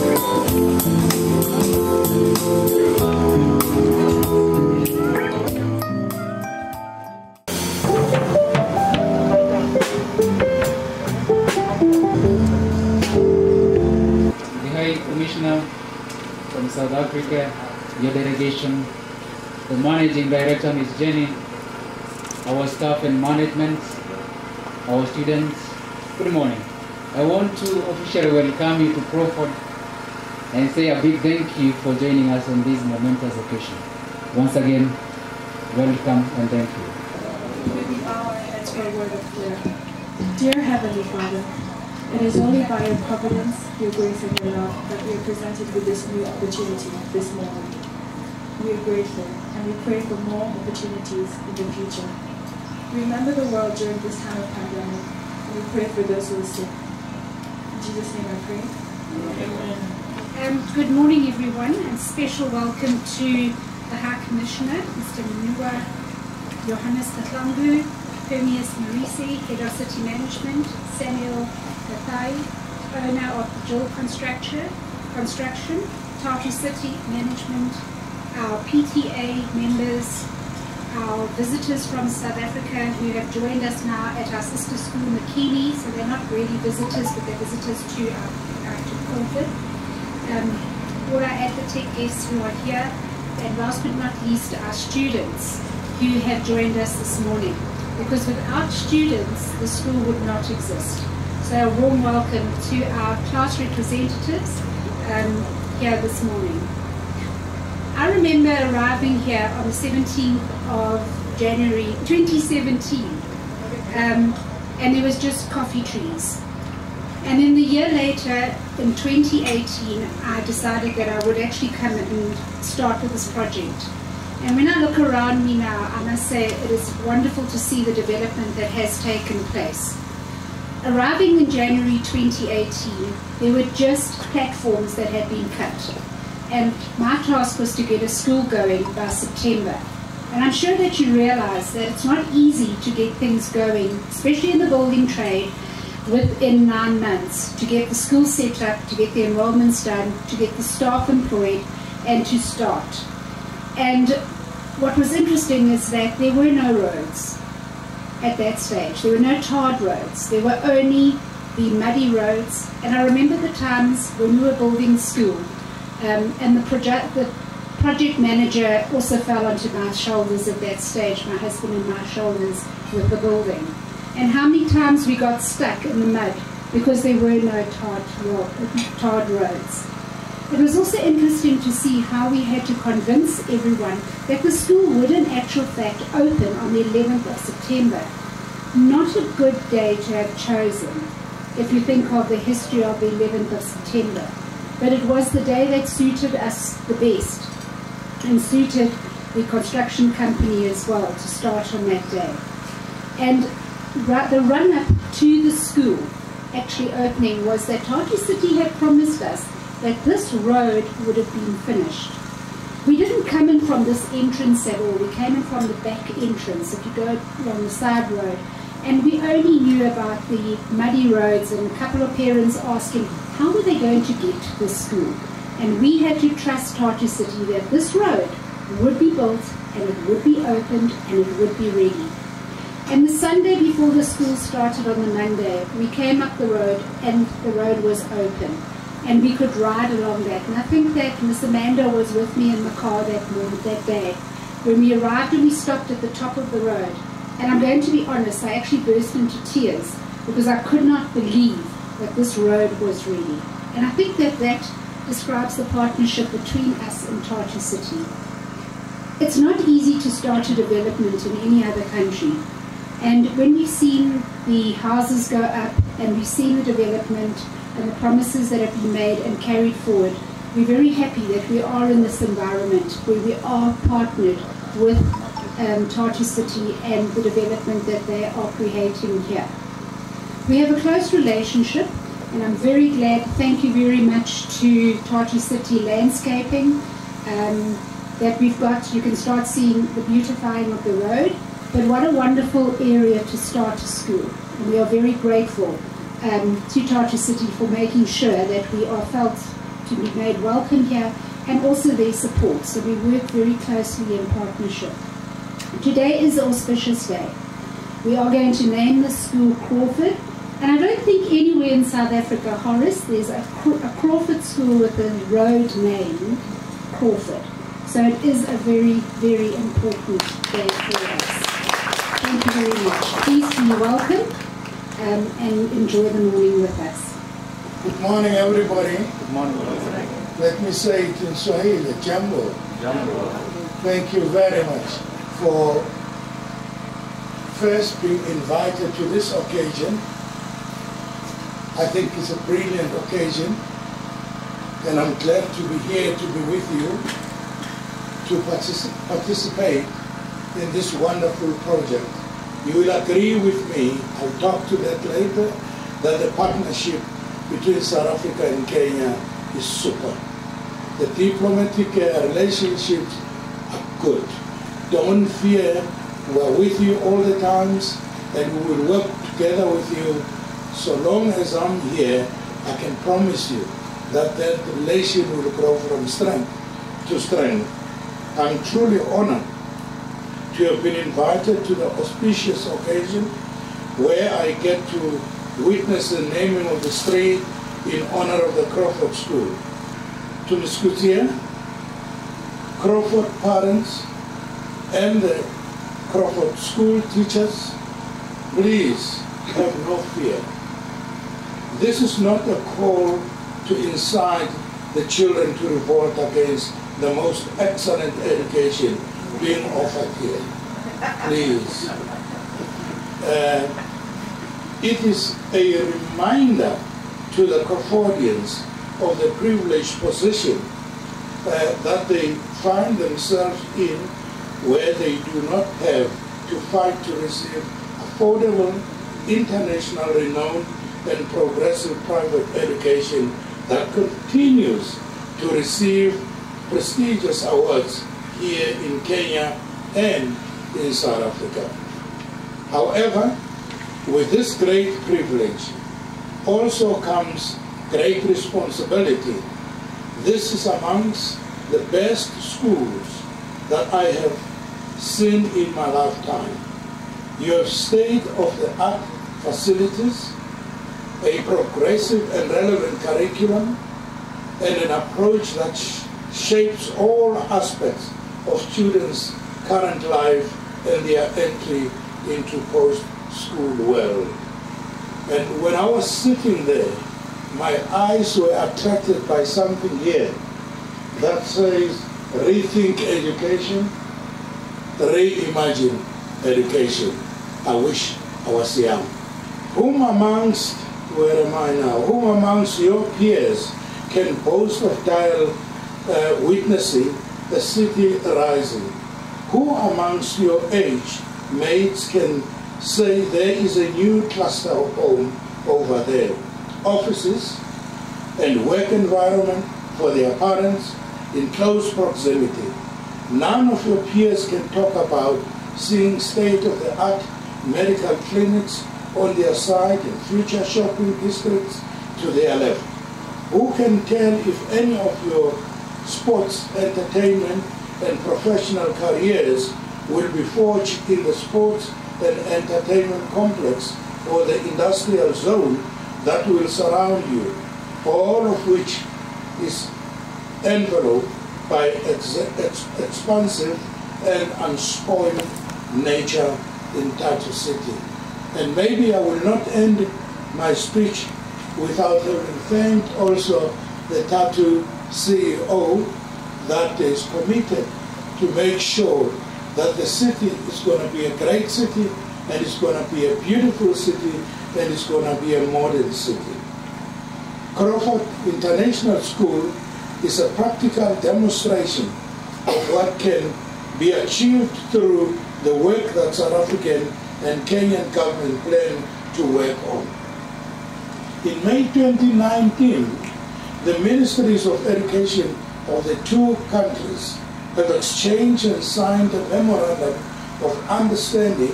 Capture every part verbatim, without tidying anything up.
From South Africa, your delegation, the Managing Director, Miz Jenny, our staff and management, our students, good morning. I want to officially welcome you to Crawford and say a big thank you for joining us on this momentous occasion. Once again, welcome and thank you. We bow our heads for a word of prayer. Dear Heavenly Father, it is only by your providence, your grace, and your love that we are presented with this new opportunity this moment. We are grateful, and we pray for more opportunities in the future. We remember the world during this time of pandemic, and we pray for those who are sick. In Jesus' name I pray. Amen. Um, good morning, everyone, and special welcome to the High Commissioner, Mister Mninwa Johannes Mahlangu, Permius Marisi, Head of City Management, Samuel Gathai, owner of Jill Construction, Construction, Tatu City Management, our P T A members, our visitors from South Africa who have joined us now at our sister school, Makini, so they're not really visitors, but they're visitors to our, our to Crawford. Um, all our AdvoTech guests who are here, and last but not least, our students who have joined us this morning. Because without students, the school would not exist. So a warm welcome to our class representatives um, here this morning. I remember arriving here on the seventeenth of January twenty seventeen, um, and there was just coffee trees. And then the year later, in twenty eighteen, I decided that I would actually come and start with this project. And when I look around me now, I must say it is wonderful to see the development that has taken place. Arriving in January twenty eighteen, there were just platforms that had been cut, and my task was to get a school going by September. And I'm sure that you realize that it's not easy to get things going, especially in the building trade, within nine months, to get the school set up, to get the enrollments done, to get the staff employed, and to start. And what was interesting is that there were no roads at that stage. There were no tarred roads. There were only the muddy roads. And I remember the times when we were building school, um, and the project, the project manager also fell onto my shoulders at that stage, my husband and my shoulders, with the building. And how many times we got stuck in the mud because there were no tarred, road, tarred roads. It was also interesting to see how we had to convince everyone that the school would in actual fact open on the eleventh of September. Not a good day to have chosen, if you think of the history of the eleventh of September. But it was the day that suited us the best, and suited the construction company as well to start on that day. And the run-up to the school actually opening was that Tatu City had promised us that this road would have been finished. We didn't come in from this entrance at all. We came in from the back entrance, if you go along the side road. And we only knew about the muddy roads, and a couple of parents asking, how were they going to get to this school? And we had to trust Tatu City that this road would be built, and it would be opened, and it would be ready. And the Sunday before the school started, on the Monday, we came up the road, and the road was open. And we could ride along that. And I think that Miss Amanda was with me in the car that morning, that day. When we arrived and we stopped at the top of the road, and I'm going to be honest, I actually burst into tears because I could not believe that this road was ready. And I think that that describes the partnership between us and Tatu City. It's not easy to start a development in any other country. And when we've seen the houses go up and we've seen the development, and the promises that have been made and carried forward, we're very happy that we are in this environment where we are partnered with um, Tatu City and the development that they are creating here. We have a close relationship, and I'm very glad. Thank you very much to Tatu City Landscaping um, that we've got. You can start seeing the beautifying of the road, but what a wonderful area to start a school. And we are very grateful Um, to Tatu City for making sure that we are felt be made welcome here, and also their support, so we work very closely in partnership. Today is the auspicious day. We are going to name the school Crawford, and I don't think anywhere in South Africa, Horace, there's a, a Crawford school with a road named Crawford. So it is a very, very important day for us. Thank you very much. Please be welcome um, and enjoy the morning with us. Good morning, everybody. Good morning. Let me say it in Swahili, Jambo. Jambo. Thank you very much for first being invited to this occasion. I think it's a brilliant occasion, and I'm glad to be here to be with you to particip participate in this wonderful project. You will agree with me, I'll talk to that later, that the partnership between South Africa and Kenya is super. The diplomatic uh, relationships are good. Don't fear, we're with you all the times, and we will work together with you. So long as I'm here, I can promise you that that relation will grow from strength to strength. I'm truly honored to have been invited to the auspicious occasion where I get to witness the naming of the street in honor of the Crawford School. To Muskutia, Crawford parents and the Crawford School teachers, please have no fear. This is not a call to incite the children to revolt against the most excellent education being offered here. Please. Uh, it is a reminder to the Crawfordians of the privileged position uh, that they find themselves in, where they do not have to fight to receive affordable, international renowned and progressive private education that continues to receive prestigious awards here in Kenya and in South Africa. However, with this great privilege also comes great responsibility. This is amongst the best schools that I have seen in my lifetime. You have state-of-the-art facilities, a progressive and relevant curriculum, and an approach that sh shapes all aspects of students' current life and their entry into post-school world. And when I was sitting there, my eyes were attracted by something here that says, rethink education, reimagine education. I wish I was young. Whom amongst, where am I now, whom amongst your peers can boast of dire uh, witnessing the city rising? Who amongst your age mates can say there is a new cluster of home over there? Offices and work environment for their parents in close proximity. None of your peers can talk about seeing state-of-the-art medical clinics on their side and future shopping districts to their left. Who can tell if any of your sports, entertainment, and professional careers will be forged in the sports and entertainment complex or the industrial zone that will surround you, all of which is enveloped by ex ex expansive and unspoiled nature in Tatu City. And maybe I will not end my speech without having thanked also the Tatu C E O that is committed to make sure that the city is going to be a great city, and it's going to be a beautiful city, and it's going to be a modern city. Crawford International School is a practical demonstration of what can be achieved through the work that South African and Kenyan government plan to work on. In May twenty nineteen, the Ministries of Education of the two countries have exchanged and signed a memorandum of understanding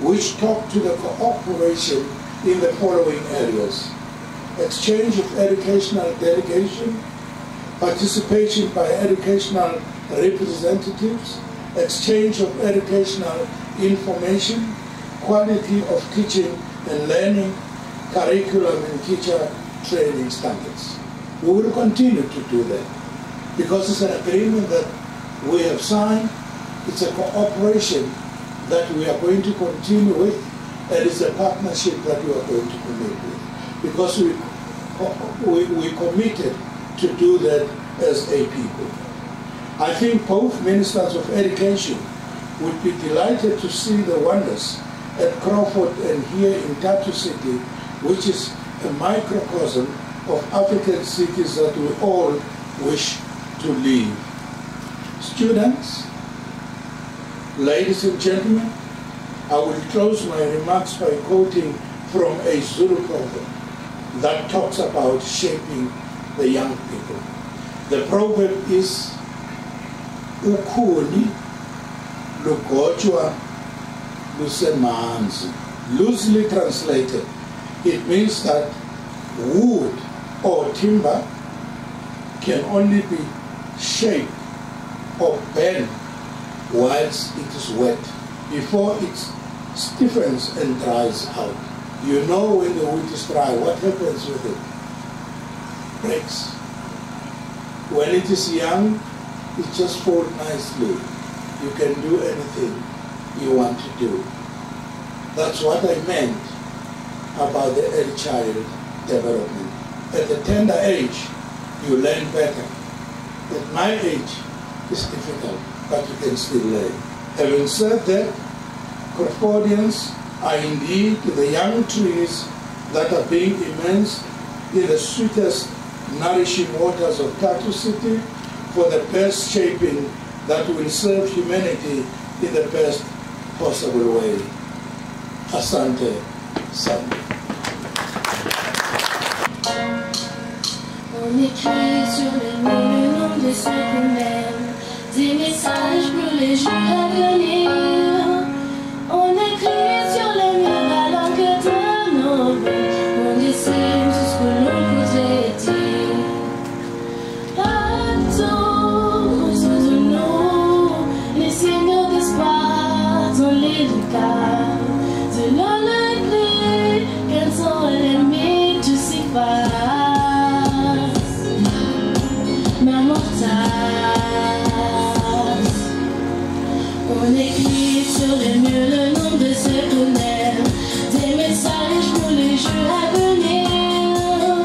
which talked to the cooperation in the following areas: exchange of educational delegation, participation by educational representatives, exchange of educational information, quality of teaching and learning, curriculum and teacher training standards. We will continue to do that because it's an agreement that we have signed, it's a cooperation that we are going to continue with, and it's a partnership that we are going to commit with because we, we, we committed to do that as a people. I think both ministers of education would be delighted to see the wonders at Crawford and here in Tatu City, which is a microcosm of African cities that we all wish to live. Students, ladies and gentlemen, I will close my remarks by quoting from a Zulu proverb that talks about shaping the young people. The proverb is Ukuni lukochua lusemanzi. Loosely translated, it means that wood or timber can only be shaped or bent whilst it is wet. Before it stiffens and dries out. You know when the wood is dry, what happens with it? Breaks. When it is young, it just folds nicely. You can do anything you want to do. That's what I meant about the early child development. At the tender age, you learn better. At my age, it's difficult, but you can still learn. Having said that, Crawfordians are indeed the young trees that are being immersed in the sweetest nourishing waters of Tatu City for the best shaping that will serve humanity in the best possible way. Asante Sana. Only créé sur les mille noms de ceux qu'on aime, des messages pour les jours à venir. On écrit sur les murs la langue de nos vies, on dessine tout ce que l'on voudrait dire. Attends, soutenons les seigneurs d'espoir dans les lucards. On écrit sur les murs le nom de ceux qu'on aime, des messages pour les jours à venir.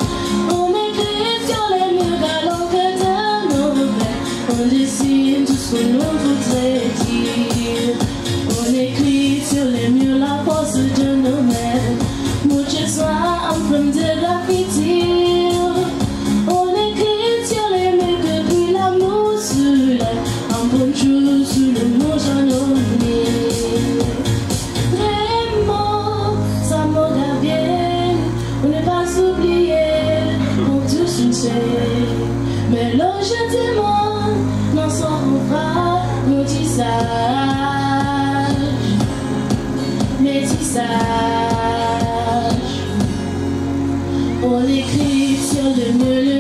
On écrit sur les murs la langue de nos rebelles, on dessine tout ce que l'on voudrait dire. On écrit sur les murs la force de nos mères, nos chaises soient empreintes de graffiti. On écrit sur les murs que brille l'amour sous l'air, un bonjour sous le nom. Mais l'ange du monde n'en saura nos tissages, les tissages. On écrit sur le mur.